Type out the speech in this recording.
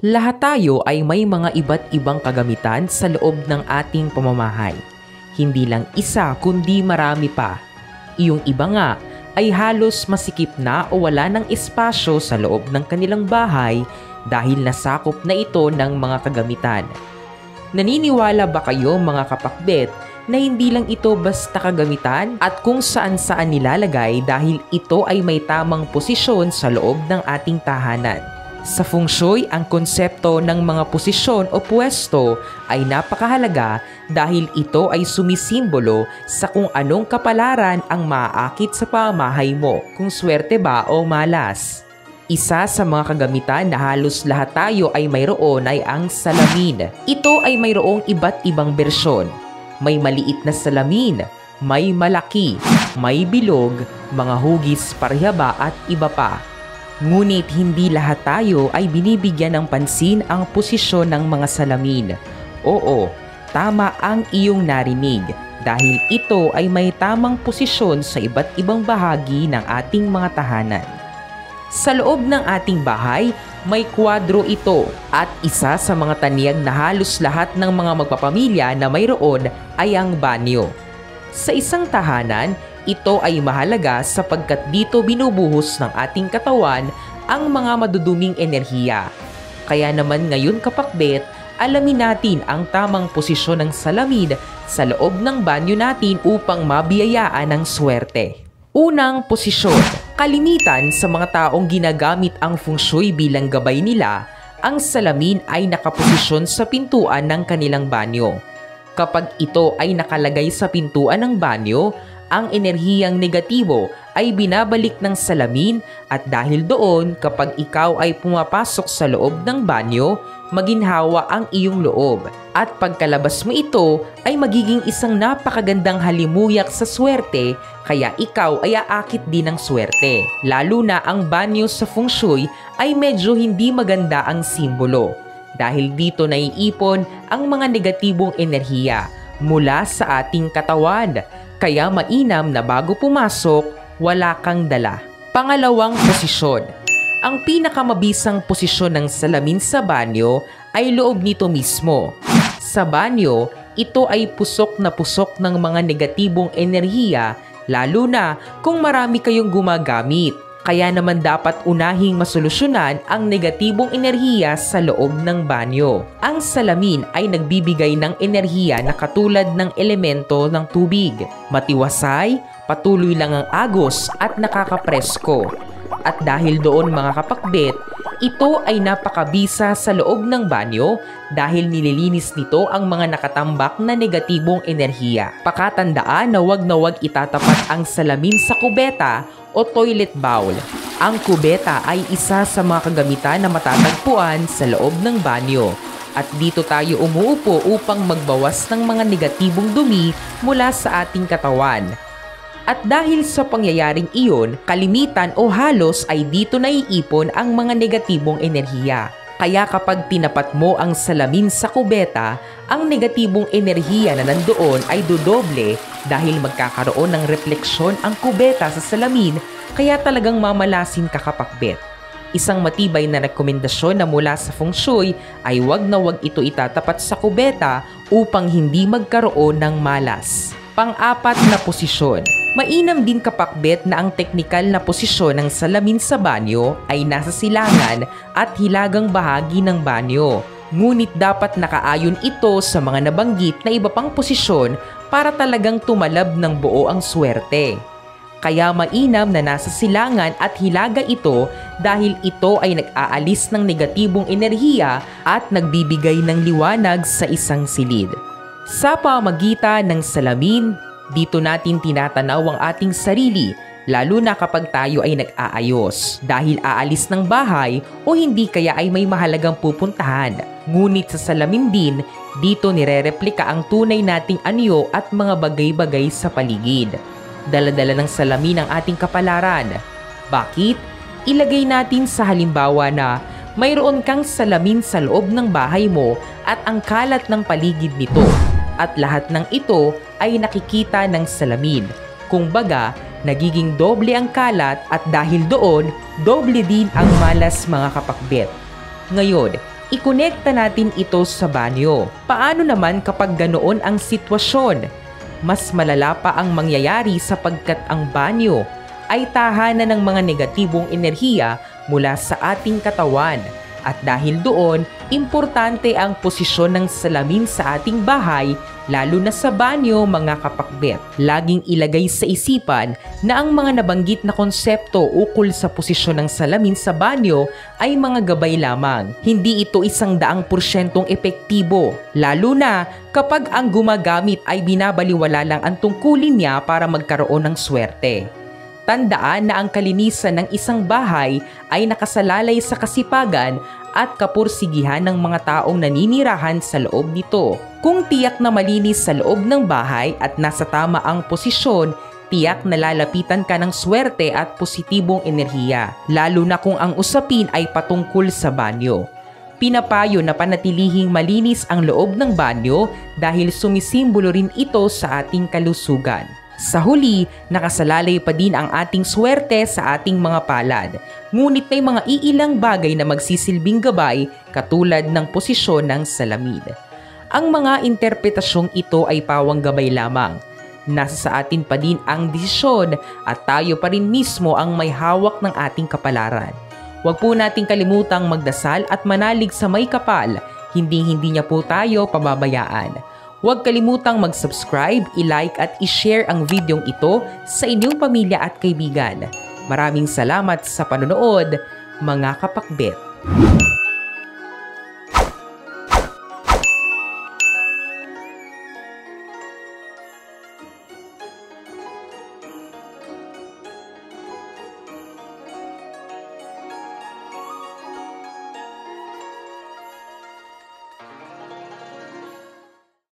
Lahat tayo ay may mga iba't ibang kagamitan sa loob ng ating pamamahay. Hindi lang isa kundi marami pa. Iyong iba nga ay halos masikip na o wala ng espasyo sa loob ng kanilang bahay dahil nasakop na ito ng mga kagamitan. Naniniwala ba kayo mga kapakbet na hindi lang ito basta kagamitan at kung saan-saan nilalagay dahil ito ay may tamang posisyon sa loob ng ating tahanan? Sa Feng Shui, ang konsepto ng mga posisyon o pwesto ay napakahalaga dahil ito ay sumisimbolo sa kung anong kapalaran ang maaakit sa pamamahay mo, kung swerte ba o malas. Isa sa mga kagamitan na halos lahat tayo ay mayroon ay ang salamin. Ito ay mayroong iba't ibang bersyon. May maliit na salamin, may malaki, may bilog, mga hugis, parihaba at iba pa. Ngunit hindi lahat tayo ay binibigyan ng pansin ang posisyon ng mga salamin. Oo, tama ang iyong narinig dahil ito ay may tamang posisyon sa iba't ibang bahagi ng ating mga tahanan. Sa loob ng ating bahay, may kwadro ito at isa sa mga taniyag na halos lahat ng mga magpapamilya na mayroon ay ang banyo. Sa isang tahanan, ito ay mahalaga sapagkat dito binubuhos ng ating katawan ang mga maduduming enerhiya. Kaya naman ngayon kapakbet, alamin natin ang tamang posisyon ng salamin sa loob ng banyo natin upang mabiyayaan ng swerte. Unang posisyon. Kalimitan sa mga taong ginagamit ang Feng Shui bilang gabay nila, ang salamin ay nakaposisyon sa pintuan ng kanilang banyo. Kapag ito ay nakalagay sa pintuan ng banyo, ang enerhiyang negatibo ay binabalik ng salamin at dahil doon kapag ikaw ay pumapasok sa loob ng banyo, maginhawa ang iyong loob. At pagkalabas mo ito ay magiging isang napakagandang halimuyak sa swerte kaya ikaw ay aakit din ng swerte. Lalo na ang banyo sa Feng Shui ay medyo hindi maganda ang simbolo dahil dito naiipon ang mga negatibong enerhiya mula sa ating katawan. Kaya mainam na bago pumasok, wala kang dala. Pangalawang posisyon. Ang pinakamabisang posisyon ng salamin sa banyo ay loob nito mismo. Sa banyo, ito ay pusok na pusok ng mga negatibong enerhiya, lalo na kung marami kayong gumagamit. Kaya naman dapat unahing masolusyonan ang negatibong enerhiya sa loob ng banyo. Ang salamin ay nagbibigay ng enerhiya na katulad ng elemento ng tubig. Matiwasay, patuloy lang ang agos at nakakapresko. At dahil doon mga kapakbet, ito ay napakabisa sa loob ng banyo dahil nililinis nito ang mga nakatambak na negatibong enerhiya. Pakatandaan na huwag itatapat ang salamin sa kubeta o toilet bowl. Ang kubeta ay isa sa mga kagamitan na matatagpuan sa loob ng banyo. At dito tayo umuupo upang magbawas ng mga negatibong dumi mula sa ating katawan. At dahil sa pangyayaring iyon, kalimitan o halos ay dito naiipon ang mga negatibong enerhiya. Kaya kapag tinapat mo ang salamin sa kubeta, ang negatibong enerhiya na nandoon ay dodoble dahil magkakaroon ng refleksyon ang kubeta sa salamin kaya talagang mamalasin ka kapakbet. Isang matibay na rekomendasyon na mula sa Feng Shui ay wag ito itatapat sa kubeta upang hindi magkaroon ng malas. Pang-apat na posisyon. Mainam din kapakbet na ang teknikal na posisyon ng salamin sa banyo ay nasa silangan at hilagang bahagi ng banyo. Ngunit dapat nakaayon ito sa mga nabanggit na iba pang posisyon para talagang tumalab ng buo ang swerte. Kaya mainam na nasa silangan at hilaga ito dahil ito ay nag-aalis ng negatibong enerhiya at nagbibigay ng liwanag sa isang silid. Sa pamagitan ng salamin, dito natin tinatanaw ang ating sarili lalo na kapag tayo ay nag-aayos dahil aalis ng bahay o hindi kaya ay may mahalagang pupuntahan. Ngunit sa salamin din, dito nirereplika ang tunay nating anyo at mga bagay-bagay sa paligid. Dala-dala ng salamin ang ating kapalaran. Bakit? Ilagay natin sa halimbawa na mayroon kang salamin sa loob ng bahay mo at ang kalat ng paligid nito. At lahat ng ito ay nakikita ng salamin. Kung baga, nagiging doble ang kalat at dahil doon, doble din ang malas mga kapakbet. Ngayon, ikonekta natin ito sa banyo. Paano naman kapag ganoon ang sitwasyon? Mas malala pa ang mangyayari sapagkat ang banyo ay tahanan ng mga negatibong enerhiya mula sa ating katawan. At dahil doon, importante ang posisyon ng salamin sa ating bahay, lalo na sa banyo, mga kapakbet. Laging ilagay sa isipan na ang mga nabanggit na konsepto ukol sa posisyon ng salamin sa banyo ay mga gabay lamang. Hindi ito 100% epektibo, lalo na kapag ang gumagamit ay binabaliwala lang ang tungkulin niya para magkaroon ng swerte. Tandaan na ang kalinisan ng isang bahay ay nakasalalay sa kasipagan at kapursigihan ng mga taong naninirahan sa loob nito. Kung tiyak na malinis sa loob ng bahay at nasa tama ang posisyon, tiyak na lalapitan ka ng swerte at positibong enerhiya, lalo na kung ang usapin ay patungkol sa banyo. Pinapayo na panatilihing malinis ang loob ng banyo dahil sumisimbolo rin ito sa ating kalusugan. Sa huli, nakasalalay pa din ang ating swerte sa ating mga palad. Ngunit may mga iilang bagay na magsisilbing gabay katulad ng posisyon ng salamin. Ang mga interpretasyong ito ay pawang gabay lamang. Nasa sa atin pa din ang desisyon at tayo pa rin mismo ang may hawak ng ating kapalaran. Huwag po nating kalimutang magdasal at manalig sa may kapal. Hindi niya po tayo pababayaan. Huwag kalimutang mag-subscribe, i-like at i-share ang videong ito sa inyong pamilya at kaibigan. Maraming salamat sa panonood, mga kapakbet.